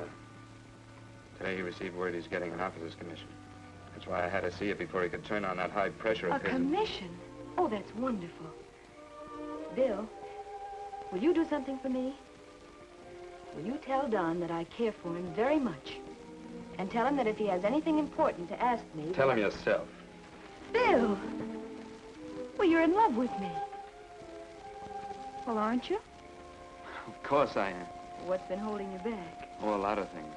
Today he received word he's getting an officer's commission. That's why I had to see it before he could turn on that high pressure. A commission? Oh, that's wonderful. Bill, will you do something for me? Will you tell Don that I care for him very much? And tell him that if he has anything important to ask me... Tell him yourself. Bill! Well, you're in love with me. Well, aren't you? Of course I am. Well, what's been holding you back? Oh, a lot of things.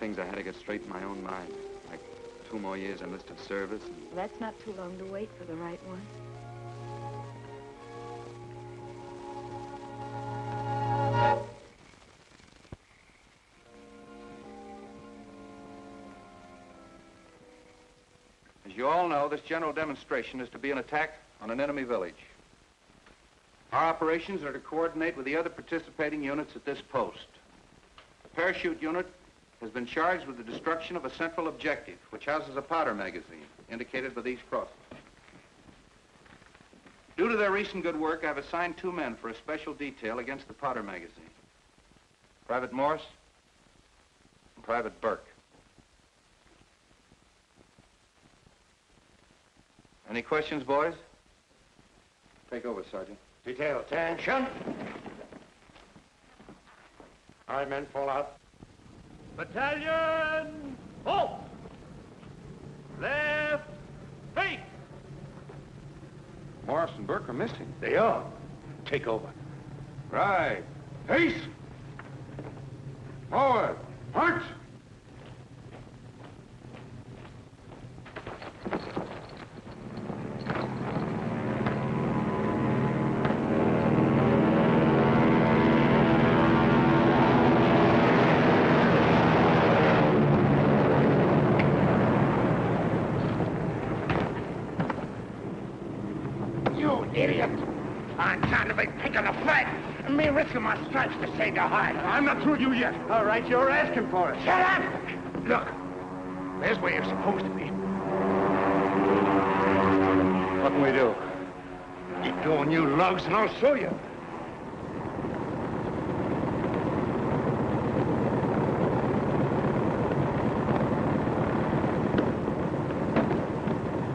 Things I had to get straight in my own mind. Like 2 more years enlisted service. And... Well, that's not too long to wait for the right one. As you all know, this general demonstration is to be an attack on an enemy village. Our operations are to coordinate with the other participating units at this post. The parachute unit has been charged with the destruction of a central objective, which houses a powder magazine, indicated by these crosses. Due to their recent good work, I've assigned 2 men for a special detail against the powder magazine. Private Morse and Private Burke. Any questions, boys? Take over, Sergeant. Detail, attention. All right, men, fall out. Battalion, halt! Left, feet! Morris and Burke are missing. They are. Take over. Right, face! Forward, march! To save your hide. I'm not through you yet. All right, you're asking for it. Shut up! Look, there's where you're supposed to be. What can we do? Keep going, you lugs, and I'll show you.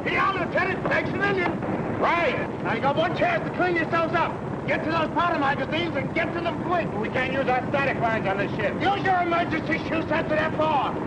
Hey, out, Lieutenant! Thanks an Indian! Right! Now you got 1 chance to clean yourselves up. Get to those powder magazines and get to them quick. We can't use our static lines on this ship. Use your emergency chutes after that bar.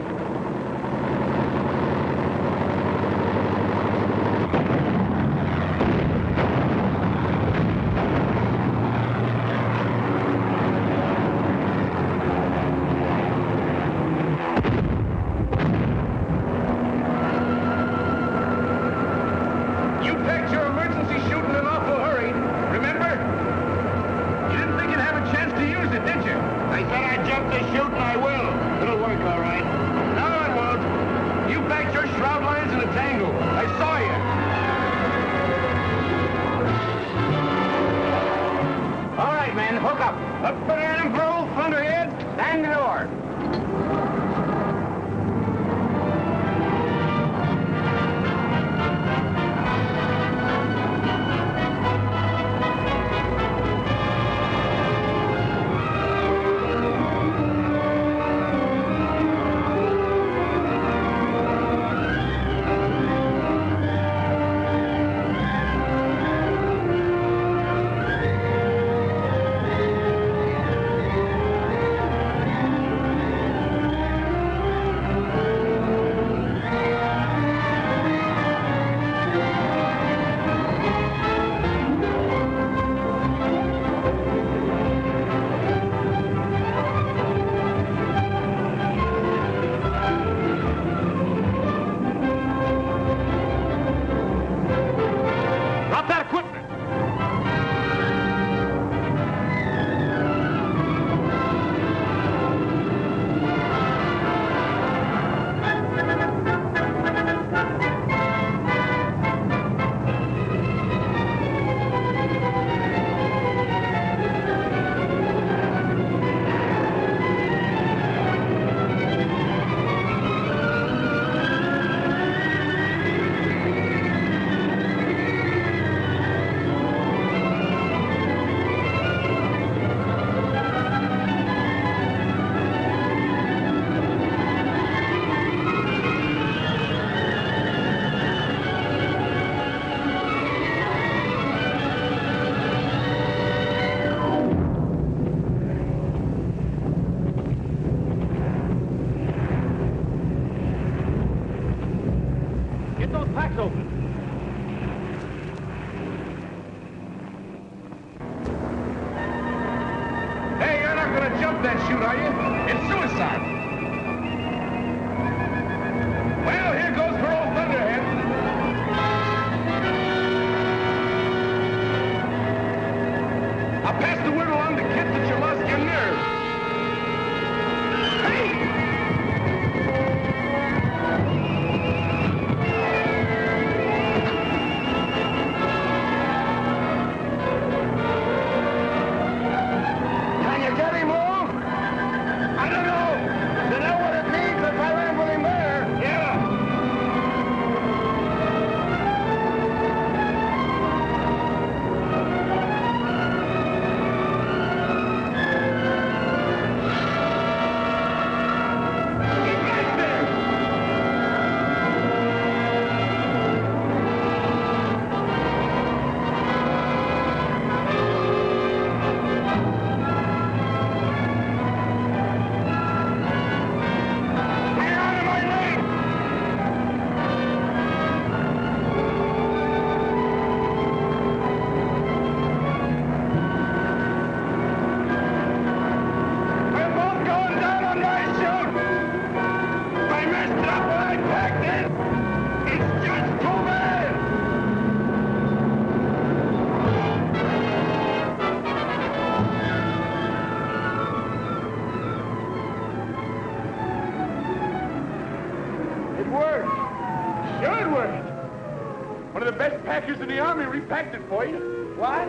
Packed it for you. What?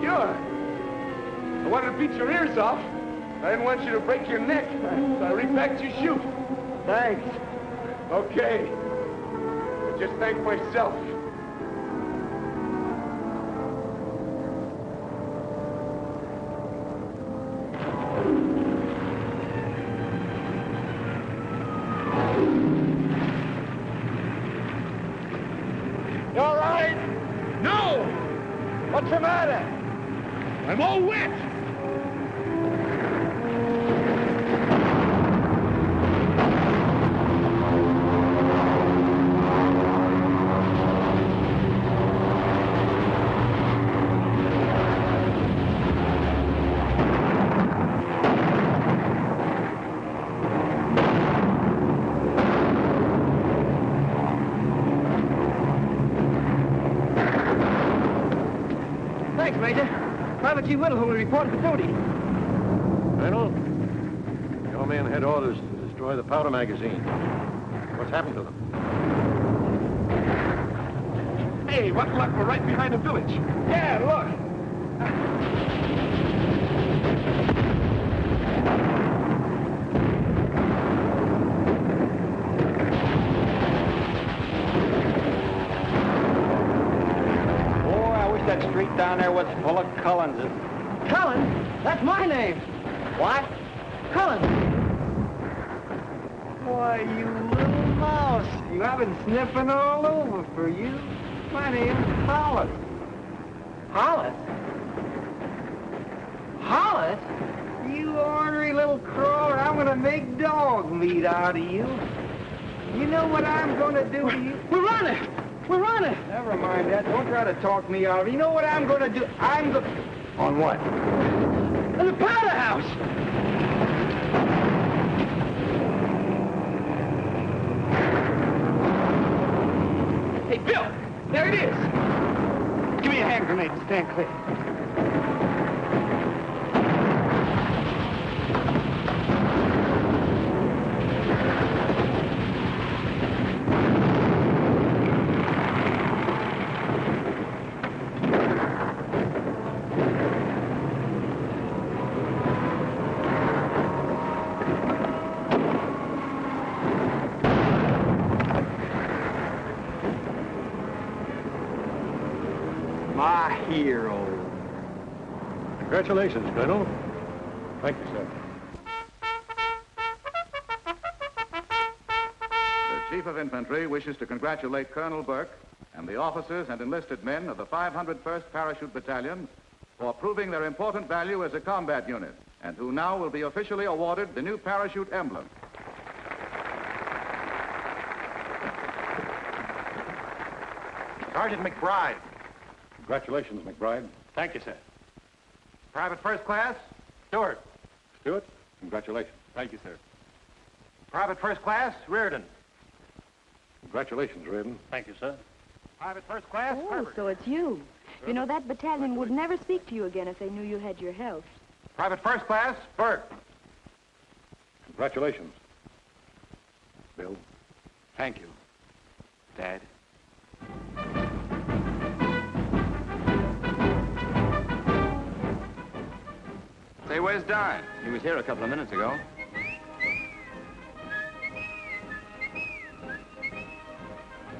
Sure. I wanted to beat your ears off. I didn't want you to break your neck. So I repacked your chute. Thanks. Okay. I just thanked myself. Who will report for duty. Colonel, your man had orders to destroy the powder magazine. What's happened to them? Hey, what luck, we're right behind the village. Yeah, look. Oh, I wish that street down there was full of Cullenses. Cullen? That's my name. What? Cullen. Why, you little mouse. I've been sniffing all over for you. My name's Hollis. Hollis? Hollis? You ornery little crawler. I'm going to make dog meat out of you. You know what I'm going to do to you? We're on it. We're on it. Never mind that. Don't try to talk me out of it. You know what I'm going to do? I'm going to... On what? In the powder house! Hey, Bill! There it is! Give me a hand grenade and stand clear. Congratulations, Colonel. Thank you, sir. The Chief of Infantry wishes to congratulate Colonel Burke and the officers and enlisted men of the 501st Parachute Battalion for proving their important value as a combat unit, and who now will be officially awarded the new parachute emblem. Sergeant McBride. Congratulations, McBride. Thank you, sir. Private First Class, Stewart. Stewart, congratulations. Thank you, sir. Private First Class, Reardon. Congratulations, Reardon. Thank you, sir. Private First Class, Herbert. So it's you. Sure. You know, that battalion would never speak to you again if they knew you had your health. Private First Class, Burke. Congratulations. Bill. Thank you, Dad. Say, where's Don? He was here a couple of minutes ago.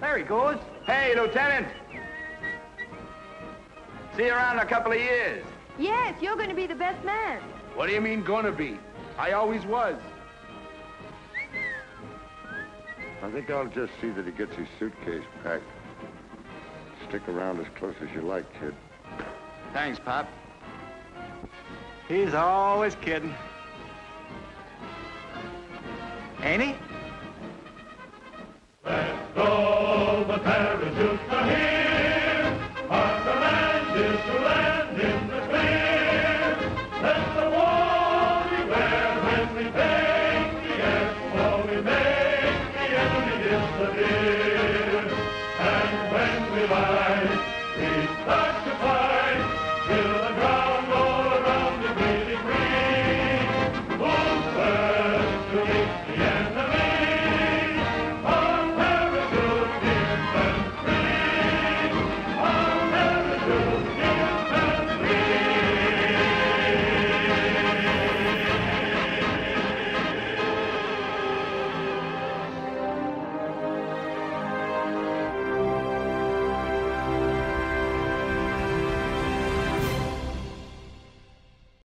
There he goes. Hey, Lieutenant. See you around in a couple of years. Yes, you're going to be the best man. What do you mean, going to be? I always was. I think I'll just see that he gets his suitcase packed. Stick around as close as you like, kid. Thanks, Pop. He's always kidding. Ain't he? Let's go, the parachutes are here. On the land is to land in the clear. Let the war beware when we take the air, slowly make the enemy disappear.